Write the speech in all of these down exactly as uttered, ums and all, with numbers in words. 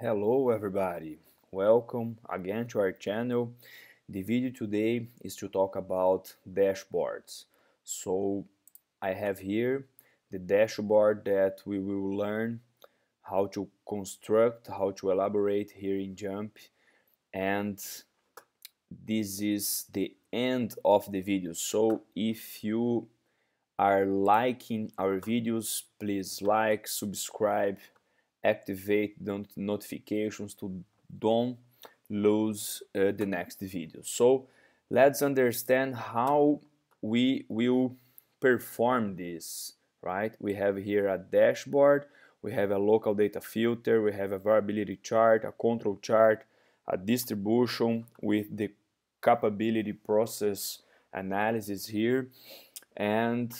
Hello everybody, welcome again to our channel. The video today is to talk about dashboards. So I have here the dashboard that we will learn how to construct, how to elaborate here in J M P, and this is the end of the video. So if you are liking our videos, please like, subscribe, activate the notifications to don't lose uh, the next video. So let's understand how we will perform this, right? We have here a dashboard, we have a local data filter, we have a variability chart, a control chart, a distribution with the capability process analysis here, and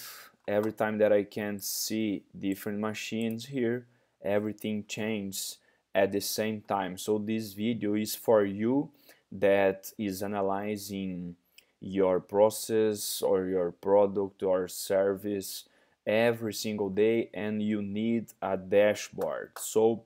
every time that I can see different machines here, everything changes at the same time. So this video is for you that is analyzing your process or your product or service every single day, and you need a dashboard. So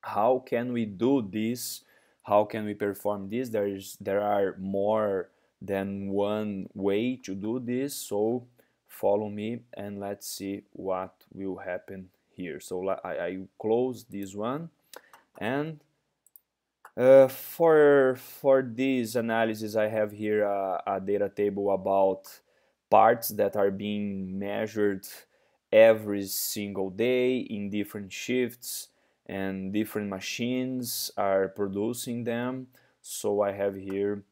how can we do this? How can we perform this? There is there are more than one way to do this, so follow me and let's see what will happen here. So I, I close this one, and uh, for for this analysis I have here a, a data table about parts that are being measured every single day in different shifts, and different machines are producing them. So I have here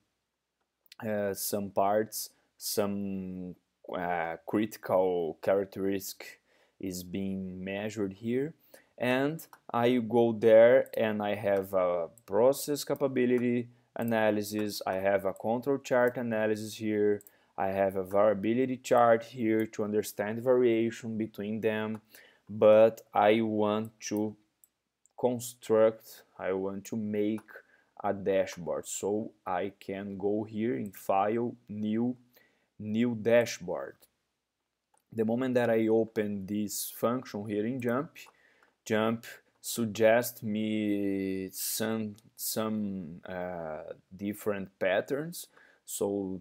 uh, some parts, some uh, critical characteristic is being measured here, and I go there and I have a process capability analysis, I have a control chart analysis here, I have a variability chart here to understand variation between them, but I want to construct, I want to make a dashboard. So I can go here in File, New, New Dashboard. The moment that I open this function here in J M P, J M P suggests me some some uh, different patterns. So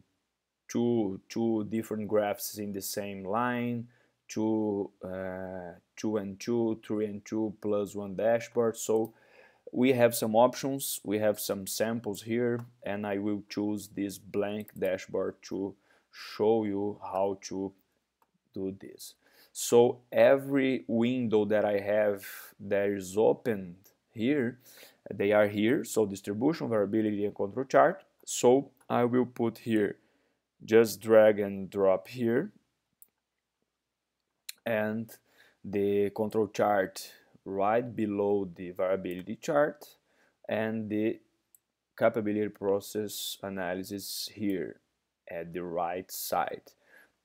two two different graphs in the same line, two uh, two and two, three and two, plus one dashboard. So we have some options, we have some samples here, and I will choose this blank dashboard to show you how to do this. So every window that I have that is opened here, they are here, so distribution, variability and control chart. So I will put here, just drag and drop here, and the control chart right below the variability chart, and the capability process analysis here at the right side.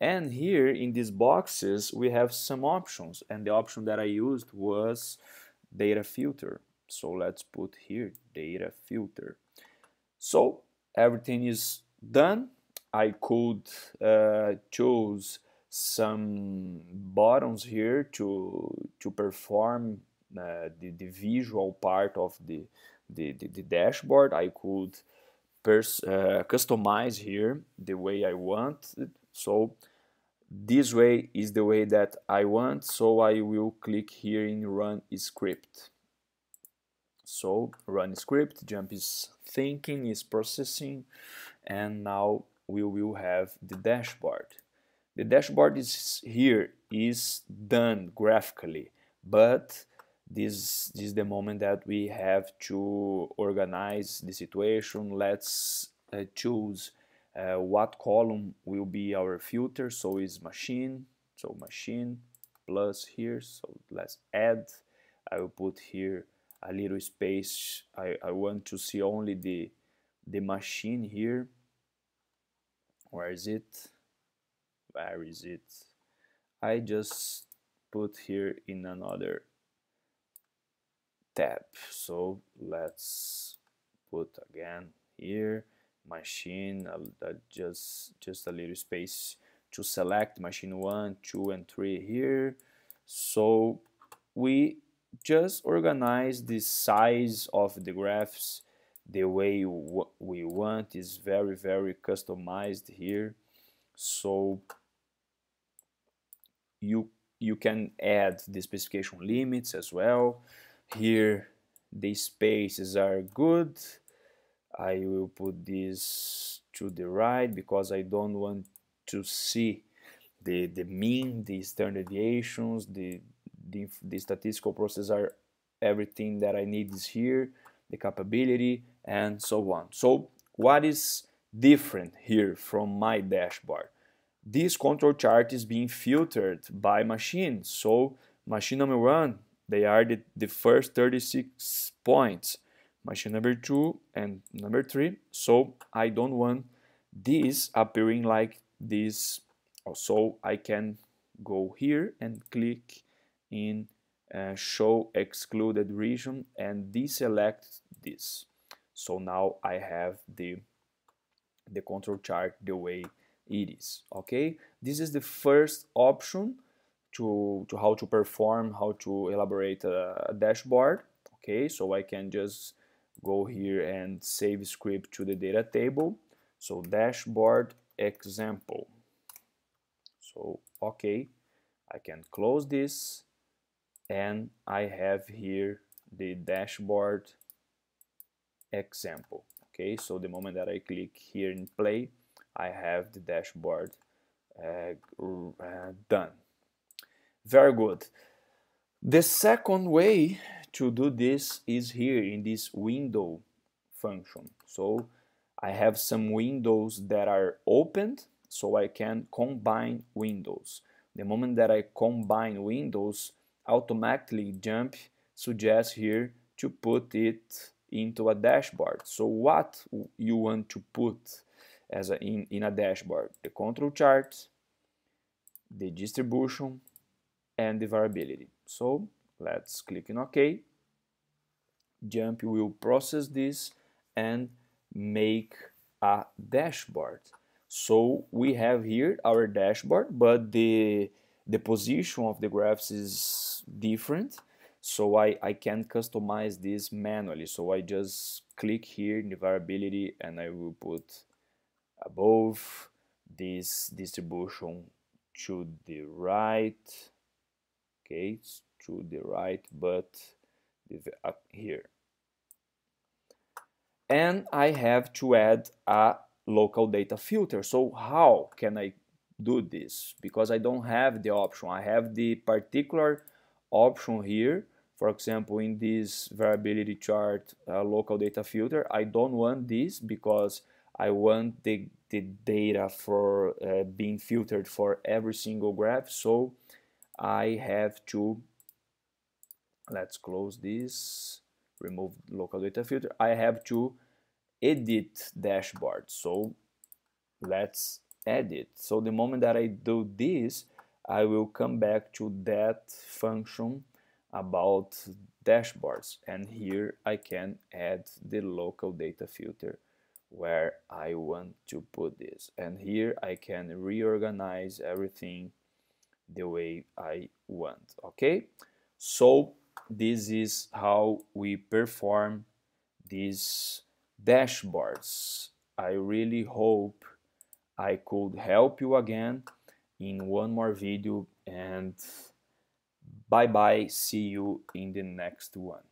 And here in these boxes we have some options, and the option that I used was data filter. So let's put here data filter. So everything is done. I could uh, choose some buttons here to to perform uh, the, the visual part of the the, the, the dashboard. I could pers uh, customize here the way I want it. So this way is the way that I want, so I will click here in Run Script. So Run Script, J M P is thinking, is processing, and now we will have the dashboard. The dashboard is here, is done graphically, but this, this is the moment that we have to organize the situation. Let's uh, choose Uh, what column will be our filter. So is machine, so machine plus here, so let's add. I will put here a little space, I, I want to see only the the machine here. Where is it? Where is it? I just put here in another tab. So let's put again here machine, uh, just just a little space to select machine one, two and three here. So we just organize the size of the graphs the way we want. Is very, very customized here. So you you can add the specification limits as well. Here the spaces are good. I will put this to the right because I don't want to see the the mean, the standard deviations, the the, the statistical process are everything that I need is here, the capability and so on. So what is different here from my dashboard? This control chart is being filtered by machine. So machine number one, they are the, the first thirty-six points. Machine number two and number three. So I don't want this appearing like this. Also, I can go here and click in uh, show excluded region and deselect this. So now I have the the control chart the way it is. Okay, this is the first option to, to how to perform, how to elaborate a, a dashboard. Okay, so I can just go here and save script to the data table. So dashboard example. So okay, I can close this and I have here the dashboard example. Okay, so the moment that I click here in play, I have the dashboard uh, uh, done. Very good. The second way to do this is here in this window function. So I have some windows that are opened, so I can combine windows. The moment that I combine windows, automatically J M P suggests here to put it into a dashboard. So what you want to put as a, in, in a dashboard? The control chart, the distribution, and the variability. So let's click on OK. J M P will process this and make a dashboard. So we have here our dashboard, but the the position of the graphs is different. So I, I can customize this manually. So I just click here in the variability and I will put above, this distribution to the right. Okay, it's to the right, but up here. And I have to add a local data filter. So how can I do this? Because I don't have the option. I have the particular option here. For example, in this variability chart, uh, local data filter, I don't want this because I want the, the data for uh, being filtered for every single graph. So I have to, let's close this, remove local data filter. I have to edit dashboard. So let's edit. So the moment that I do this, I will come back to that function about dashboards. And here I can add the local data filter where I want to put this. And here I can reorganize everything the way I want. Okay, so this is how we perform these dashboards. I really hope I could help you again in one more video, and bye bye, see you in the next one.